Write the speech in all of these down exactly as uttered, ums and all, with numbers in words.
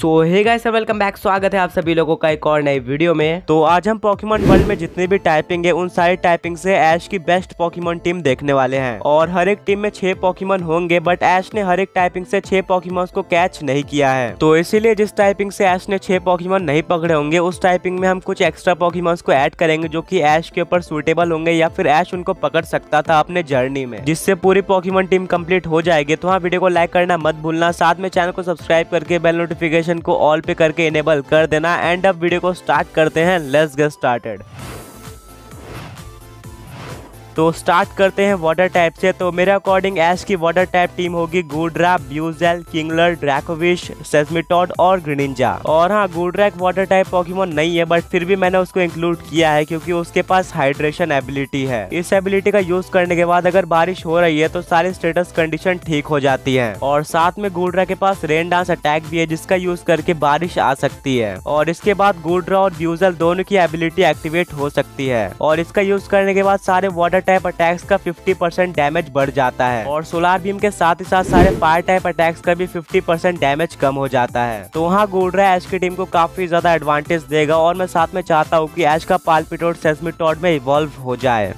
सो hey guys welcome back, स्वागत है आप सभी लोगों का एक और नए वीडियो में। तो आज हम पॉकीमोन वर्ल्ड में जितने भी टाइपिंग है उन सारी टाइपिंग से ऐश की बेस्ट पॉकीमोन टीम देखने वाले हैं। और हर एक टीम में छह पॉकीमोन होंगे, बट ऐश ने हर एक टाइपिंग से छह पॉकीमोन को कैच नहीं किया है। तो इसीलिए जिस टाइपिंग से ऐश ने छह पॉकीमोन नहीं पकड़े होंगे उस टाइपिंग में हम कुछ एक्स्ट्रा पॉकीमोन को ऐड करेंगे जो की ऐश के ऊपर सूटेबल होंगे या फिर ऐश उनको पकड़ सकता था अपने जर्नी में, जिससे पूरी पॉकीमोन टीम कम्प्लीट हो जाएगी। तो हाँ, वीडियो को लाइक करना मत भूलना, साथ में चैनल को सब्सक्राइब करके बेल नोटिफिकेशन को ऑल पे करके इनेबल कर देना। एंड अब वीडियो को स्टार्ट करते हैं, लेट्स गेट स्टार्टेड। तो स्टार्ट करते हैं वाटर टाइप से। तो मेरे अकॉर्डिंग ऐश की वाटर टाइप टीम होगी गुडरा, ब्यूजेल, किंगलर, ड्रैकोविश, सेस्मिटॉड और ग्रिनिंजा। और हाँ, गुडरा एक वाटर टाइप पॉकीमोन नहीं है, बट फिर भी मैंने उसको इंक्लूड किया है क्योंकि उसके पास हाइड्रेशन एबिलिटी है। इस एबिलिटी का यूज करने के बाद अगर बारिश हो रही है तो सारी स्टेटस कंडीशन ठीक हो जाती है। और साथ में गुडरा के पास रेन डांस अटैक भी है जिसका यूज करके बारिश आ सकती है। और इसके बाद गुडरा और ब्यूजेल दोनों की एबिलिटी एक्टिवेट हो सकती है और इसका यूज करने के बाद सारे वाटर टाइप अटैक्स का फिफ्टी परसेंट डैमेज बढ़ जाता है। और सोलार बीम के साथ ही साथ सारे फायर टाइप अटैक्स का भी फिफ्टी परसेंट डैमेज कम हो जाता है। तो वहाँ गोड्रा ऐश की टीम को काफी ज्यादा एडवांटेज देगा और मैं साथ में चाहता हूँ कि ऐश का पालपिटोड सेस्मिटोड में इवॉल्व हो जाए।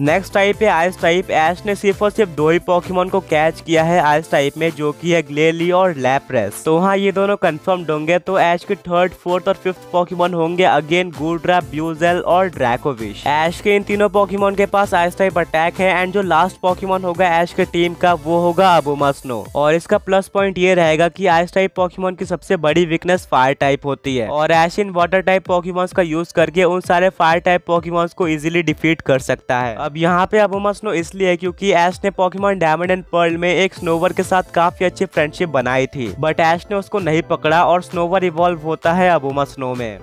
नेक्स्ट टाइप है आइस टाइप। ऐश ने सिर्फ और सिर्फ दो ही पॉकीमोन को कैच किया है आइस टाइप में, जो कि है ग्लेली और लैप्रेस। तो हाँ, ये दोनों कंफर्म्ड होंगे। तो ऐश के थर्ड, फोर्थ और फिफ्थ पॉकीमोन होंगे अगेन गुडरा, ब्यूजेल और ड्रैकोविश। ऐश के इन तीनों पॉकीमोन के पास आइस टाइप अटैक है। एंड जो लास्ट पॉकीमोन होगा ऐश के टीम का वो होगा अबोमास्नो। और इसका प्लस पॉइंट ये रहेगा की आइस टाइप पॉकीमोन की सबसे बड़ी वीकनेस फायर टाइप होती है और ऐश इन वाटर टाइप पॉकीमोन का यूज करके उन सारे फायर टाइप पॉकीमोन को इजिली डिफीट कर सकता है। अब यहाँ पे अबोमास्नो इसलिए है क्योंकि ऐश ने पॉकीमोन डायमंड एंड पर्ल में एक स्नोवर के साथ काफी अच्छी फ्रेंडशिप बनाई थी, बट ऐश ने उसको नहीं पकड़ा और स्नोवर इवॉल्व होता है अबोमास्नो में।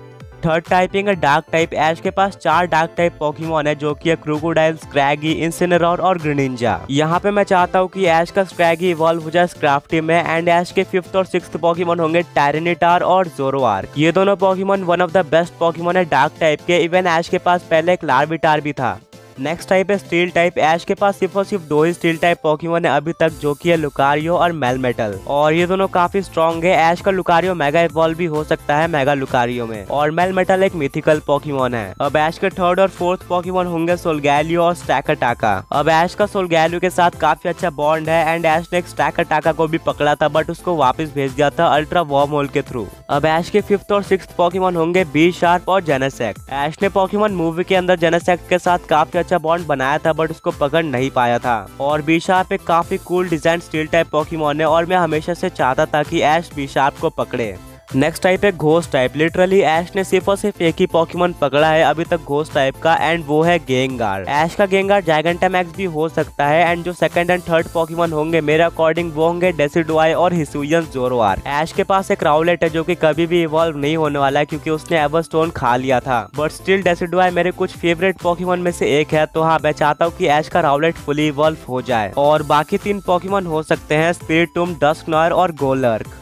थर्ड टाइपिंग है डार्क टाइप। ऐश के पास चार डार्क टाइप पॉकीमोन है जो कि है क्रोकोडाइल, स्क्रैगी, इंसिनेरोर और ग्रिनिंजा। यहाँ पे मैं चाहता हूँ कि ऐश का स्क्रैगी इवॉल्व हो जाए स्क्राफ्टी में। एंड ऐश के फिफ्थ और सिक्स्थ पॉकीमोन होंगे टायरेनिटार और जोरोआर्क। ये दोनों Pokemon one of the best Pokemon है डार्क टाइप के। इवन ऐश के पास पहले एक लार्विटार भी था। नेक्स्ट टाइप है स्टील टाइप। ऐश के पास सिर्फ और सिर्फ दो ही स्टील टाइप पॉकीमोन है अभी तक, जो कि है लुकारियो और मेलमेटल। और ये दोनों काफी स्ट्रॉन्ग है। ऐश का लुकारियो मेगा इवॉल्व भी हो सकता है मेगा लुकारियो में, और मेलमेटल एक मिथिकल पॉकीमोन है। अब ऐश के थर्ड और फोर्थ पॉकीमोन होंगे सोलगैलियो और स्टाकाटाका। अब ऐश का सोलगैलियो के साथ काफी अच्छा बॉन्ड है। एंड ऐश ने स्टाकाटाका को भी पकड़ा था बट उसको वापस भेज दिया था अल्ट्रा वर्महोल के थ्रू। अब ऐश के फिफ्थ और सिक्स्थ पॉकीमोन होंगे बी शार्प और जेनेसेक्ट। ऐश ने पॉकीमोन मूवी के अंदर जेनेसेक्ट के साथ काफी अच्छा बॉन्ड बनाया था बट उसको पकड़ नहीं पाया था। और बी शार्प एक काफी cool design steel type Pokemon है और मैं हमेशा से चाहता था कि ऐश बी शार्प को पकड़े। नेक्स्ट टाइप है घोस्ट टाइप। लिटरली ऐश ने सिर्फ और सिर्फ एक ही पॉकीमोन पकड़ा है अभी तक घोस्ट टाइप का, एंड वो है गेंगार। ऐश का गेंगार जाइगेंटामैक्स भी हो सकता है। एंड जो सेकंड एंड थर्ड पॉकीमोन होंगे मेरे अकॉर्डिंग वो होंगे डेसिडुआई और हिसुइयन जोरोआर्क। ऐश के पास एक राउलेट है जो कि कभी भी इवॉल्व नहीं होने वाला है क्योंकि उसने एवरस्टोन खा लिया था, बट स्टिल डेसिडुआई मेरे कुछ फेवरेट पॉकीमोन में से एक है। तो हाँ, मैं चाहता हूँ की ऐश का राउलेट फुली इवॉल्व हो जाए। और बाकी तीन पॉकीमोन हो सकते हैं स्पिरिटूम, डस्कनॉयर और गोलर्क।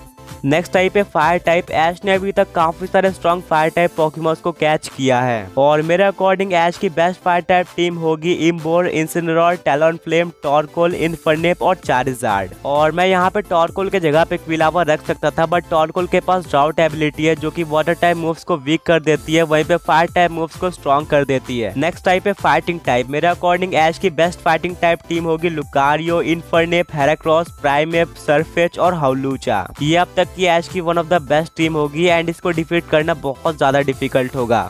नेक्स्ट टाइप है फायर टाइप। ऐश ने अभी तक काफी सारे स्ट्रॉन्ग फायर टाइप पॉकीमोन को कैच किया है और मेरे अकॉर्डिंग ऐश की बेस्ट फायर टाइप टीम होगी इम्बोर, इंसिनेरोर, टैलॉन फ्लेम, टॉर्कोल, इनफर्नेप और चारिजार्ड। और मैं यहाँ पे टॉर्कोल के जगह पे क्विलावा रख सकता था, बट टॉर्कोल के पास ड्राउट एबिलिटी है जो की वाटर टाइप मूव्स को वीक कर देती है, वहीं पे फायर टाइप मूव्स को स्ट्रॉन्ग कर देती है। नेक्स्ट टाइप है फाइटिंग टाइप। मेरे अकॉर्डिंग ऐश की बेस्ट फाइटिंग टाइप टीम होगी Lucario, Infernape, Heracross, Primeape, Sirfetch'd और हाउलूचा। ये अब तक कि ऐश की one of the best team होगी एंड इसको डिफीट करना बहुत ज्यादा डिफिकल्ट होगा।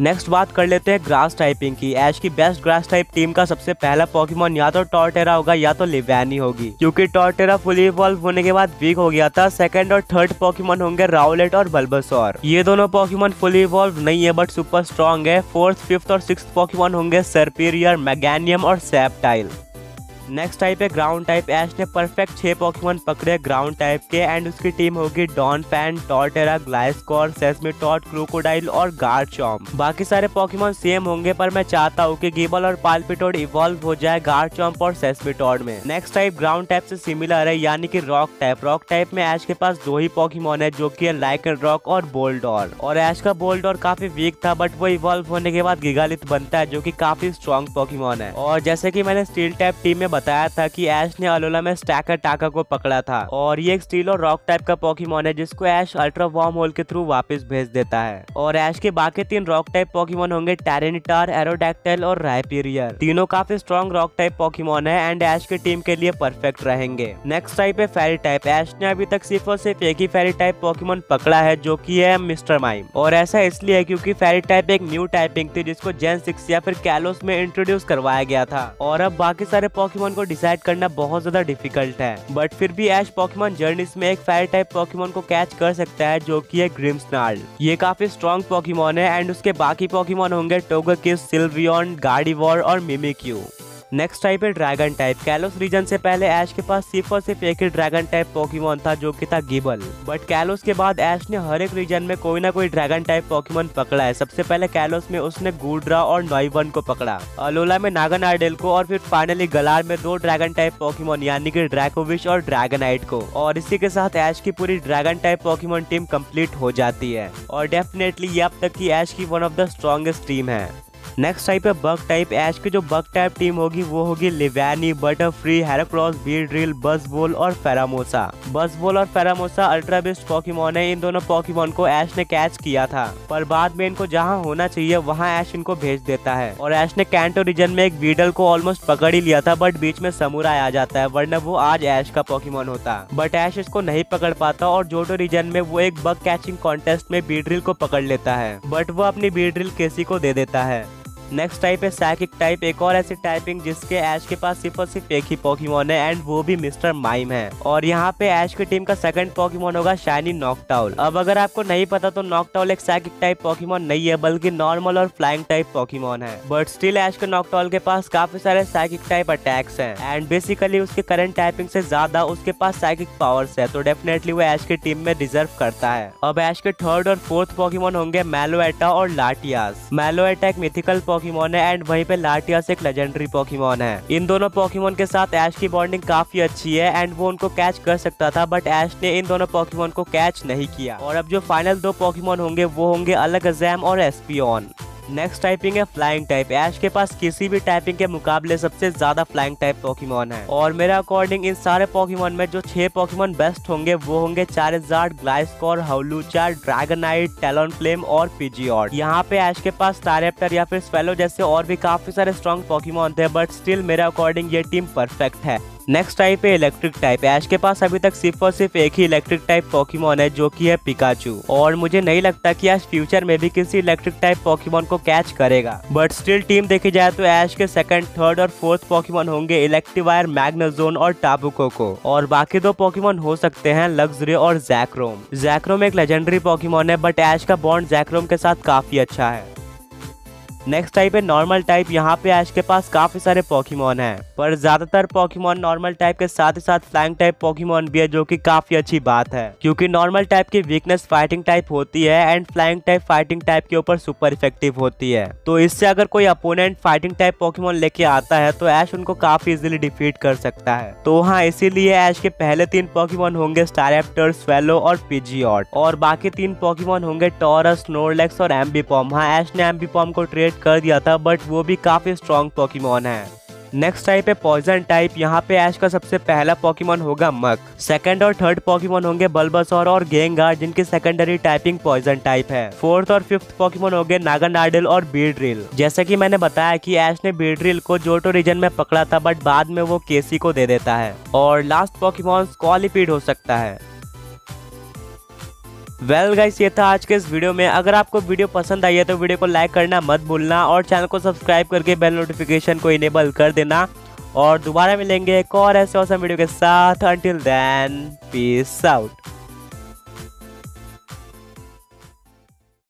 नेक्स्ट बात कर लेते हैं ग्रास टाइपिंग की। ऐश की बेस्ट ग्रास टाइप टीम का सबसे पहला पॉकीमोन या तो टॉर्टेरा होगा या तो लिवानी होगी, क्योंकि टॉर्टेरा फुली इवॉल्व होने के बाद वीक हो गया था। सेकंड और थर्ड पॉकीमोन होंगे राउलेट और बल्बासौर। ये दोनों पॉकीमोन फुली इवॉल्व नहीं है बट सुपर स्ट्रॉन्ग है। फोर्थ, फिफ्थ और सिक्स्थ पॉकीमोन होंगे सर्पिरियर, मैगेनियम और सैपटाइल। नेक्स्ट टाइप है ग्राउंड टाइप। ऐश ने परफेक्ट छह पॉकीमोन पकड़े ग्राउंड टाइप के एंड उसकी टीम होगी don fan, Torterra, Gliscor, Seismitoad, Krookodile और गार्चॉम्प। बाकी सारे पॉकीमोन सेम होंगे पर मैं चाहता हूँ कि गीबल और पालपिटोड इवॉल्व हो जाए गार्चॉम्प और सेस्मिटॉड में। नेक्स्ट टाइप ग्राउंड टाइप से सिमिलर है, यानी कि रॉक टाइप। रॉक टाइप में ऐश के पास दो ही पॉकीमोन है जो की लाइकन रॉक और बोल्डोर। और ऐश का बोल्डोर काफी वीक था बट वो इवॉल्व होने के बाद गिगालिथ बनता है जो की काफी स्ट्रॉन्ग पॉकीमोन है। और जैसे की मैंने स्टील टाइप टीम में बताया था कि ऐश ने अलोला में स्टाकाटाका को पकड़ा था और ये एक स्टील और रॉक टाइप का पोकेमॉन है जिसको ऐश अल्ट्रा वर्महोल के थ्रू वापस भेज देता है। और ऐश के बाकी तीन रॉक टाइप पोकेमॉन होंगे टायरेनिटार, एरोडैक्टाइल और राइपीरियर। तीनों काफी स्ट्रॉन्ग रॉक टाइप पोकेमॉन है एंड ऐश की टीम के लिए परफेक्ट रहेंगे। नेक्स्ट टाइप है फेरी टाइप। ऐश ने अभी तक सिर्फ और सिर्फ एक ही फेरी टाइप पोकेमॉन पकड़ा है जो की है मिस्टर माइम, और ऐसा इसलिए है क्यूँकी फेरी टाइप एक न्यू टाइपिंग थी जिसको जेन सिक्स या फिर कैलोस में इंट्रोड्यूस करवाया गया था। और अब बाकी सारे पोकेमॉन को डिसाइड करना बहुत ज्यादा डिफिकल्ट है, बट फिर भी ऐश पोकेमॉन जर्नीज में एक फायर टाइप पोकेमॉन को कैच कर सकता है जो कि है ग्रिम्सनार्ल। ये काफी स्ट्रॉन्ग पोकेमॉन है एंड उसके बाकी पोकेमॉन होंगे टोगेकिस, सिल्वियन, गार्डीवॉर और मिमिक्यू। नेक्स्ट टाइप है ड्रैगन टाइप। कैलोस रीजन से पहले ऐश के पास सिर्फ और सिर्फ एक ही ड्रैगन टाइप पोकेमॉन था जो कि था गिबल, बट कैलोस के बाद ऐश ने हर एक रीजन में कोई ना कोई ड्रैगन टाइप पोकेमॉन पकड़ा है। सबसे पहले कैलोस में उसने गुडरा और नॉइवन को पकड़ा, अलोला में नागन आर्डेल को, और फिर फाइनली गलार में दो ड्रैगन टाइप पोकेमॉन यानी कि ड्रैकोविश और ड्रैगनाइट को। और इसी के साथ ऐश की पूरी dragon type Pokemon team complete हो जाती है और डेफिनेटली ये अब तक की ऐश की one of the strongest team है। नेक्स्ट टाइप है बग टाइप। ऐश की जो बग टाइप टीम होगी वो होगी लिवानी, बटरफ्री, हेराक्रॉस, बीड्रिल, बसबोल और फेरामोसा। बसबोल और फेरामोसा अल्ट्रा बेस्ट पोकेमॉन है। इन दोनों पोकेमॉन को ऐश ने कैच किया था पर बाद में इनको जहां होना चाहिए वहां ऐश इनको भेज देता है। और ऐश ने कैंटो रीजन में एक बीडल को ऑलमोस्ट पकड़ ही लिया था, बट बीच में समुराई आ जाता है वरना वो आज ऐश का पोकेमॉन होता, बट ऐश इसको नहीं पकड़ पाता। और जोटो रीजन में वो एक बग कैचिंग कॉन्टेस्ट में बीड्रिल को पकड़ लेता है, बट वो अपनी बीड्रिल केसी को दे देता है। नेक्स्ट टाइप है साइकिक टाइप। एक और ऐसी टाइपिंग जिसके ऐश के पास सिर्फ और सिर्फ एक ही पोकेमॉन है एंड वो भी मिस्टर माइम है। और यहाँ पे ऐश की टीम का सेकंड पोकेमॉन होगा शाइनी नॉकटाउल। अब अगर आपको नहीं पता तो नॉकटाउल एक साइकिक टाइप पोकेमॉन नहीं है बल्कि नॉर्मल और फ्लाइंग टाइप पोकेमॉन है, बट स्टिल ऐश के नॉकटाउल के पास काफी सारे साइकिक टाइप अटैक्स है एंड बेसिकली उसके करंट टाइपिंग से ज्यादा उसके पास साइकिक पावर्स है, तो डेफिनेटली वो ऐश की टीम में डिजर्व करता है। अब ऐश के थर्ड और फोर्थ पोकेमॉन होंगे मैलोएटा और लाटियास। मैलोएटा एक मिथिकल पोकेमॉन है एंड वहीं पे लाटियास एक लेजेंडरी पोकेमॉन है। इन दोनों पोकेमॉन के साथ ऐश की बॉन्डिंग काफी अच्छी है एंड वो उनको कैच कर सकता था, बट ऐश ने इन दोनों पोकेमॉन को कैच नहीं किया। और अब जो फाइनल दो पोकेमॉन होंगे वो होंगे अलगज़ैम और एस्पियॉन। नेक्स्ट टाइपिंग है फ्लाइंग टाइप। ऐश के पास किसी भी टाइपिंग के मुकाबले सबसे ज्यादा फ्लाइंग टाइप पोकेमॉन है, और मेरा अकॉर्डिंग इन सारे पोकेमॉन में जो छह पोकेमॉन बेस्ट होंगे वो होंगे चारेज़ार्ड, ग्लाइस्कोर, हवलूचा, ड्रैगनाइट, टैलॉनफ्लेम और पिजीऑट। यहाँ पे ऐश के पास स्टारैप्टर या फिर स्वेलो जैसे और भी काफी सारे स्ट्रॉन्ग पोकेमॉन थे, बट स्टिल मेरा अकॉर्डिंग ये टीम परफेक्ट है। नेक्स्ट टाइप है इलेक्ट्रिक टाइप। ऐश के पास अभी तक सिर्फ और सिर्फ एक ही इलेक्ट्रिक टाइप पोकेमॉन है जो कि है पिकाचू, और मुझे नहीं लगता कि ऐश फ्यूचर में भी किसी इलेक्ट्रिक टाइप पोकेमॉन को कैच करेगा, बट स्टिल टीम देखी जाए तो ऐश के सेकंड, थर्ड और फोर्थ पोकेमॉन होंगे इलेक्टिवायर, मैग्नाजोन और टाबुकोको। और बाकी दो पोकेमॉन हो सकते हैं लग्जरी और जैकरोम। जैकरोम एक लेजेंडरी पोकेमॉन है, बट ऐश का बॉन्ड जैकरोम के साथ काफी अच्छा है। नेक्स्ट टाइप है नॉर्मल टाइप। यहाँ पे ऐश के पास काफी सारे पोकेमॉन हैं, पर ज्यादातर पोकेमॉन नॉर्मल टाइप के साथ ही साथ फ्लाइंग टाइप पोकेमॉन भी है जो कि काफी अच्छी बात है, क्योंकि नॉर्मल टाइप की वीकनेस फाइटिंग टाइप होती है and flying type fighting type के ऊपर सुपर इफेक्टिव होती है। तो इससे अगर कोई अपोनेंट फाइटिंग टाइप पोकेमॉन लेके आता है तो ऐश उनको काफी इजिली डिफीट कर सकता है। तो हाँ, इसीलिए ऐश के पहले तीन पोकेमॉन होंगे स्टारैप्टर, स्वेलो और पिजीऑट, और बाकी तीन पोकेमॉन होंगे टॉरस, स्नोरलेक्स और एम्बीपॉम। हाँ, ऐश ने एम्बीपॉम को ट्रेड कर दिया था, बट वो भी काफी स्ट्रॉन्ग पोकेमॉन है। नेक्स्ट टाइप है पॉइजन टाइप। यहाँ पे ऐश का सबसे पहला पोकेमॉन होगा मक। सेकंड और थर्ड पोकेमॉन होंगे बल्बासौर और गेंगार जिनकी सेकेंडरी टाइपिंग पॉइजन टाइप है। फोर्थ और फिफ्थ पोकेमॉन होंगे नागानार्डेल और बीड्रिल। जैसा कि मैंने बताया कि ऐश ने बीड्रिल को जोटो रीजन में पकड़ा था, बट बाद में वो केसी को दे देता है। और लास्ट पोकेमॉन स्कॉलीपीड हो सकता है। वेल गाइस, ये था आज के इस वीडियो में। अगर आपको वीडियो पसंद आई है तो वीडियो को लाइक करना मत भूलना और चैनल को सब्सक्राइब करके बेल नोटिफिकेशन को इनेबल कर देना। और दोबारा मिलेंगे एक और ऐसे ऑसम वीडियो के साथ। Until then, peace out.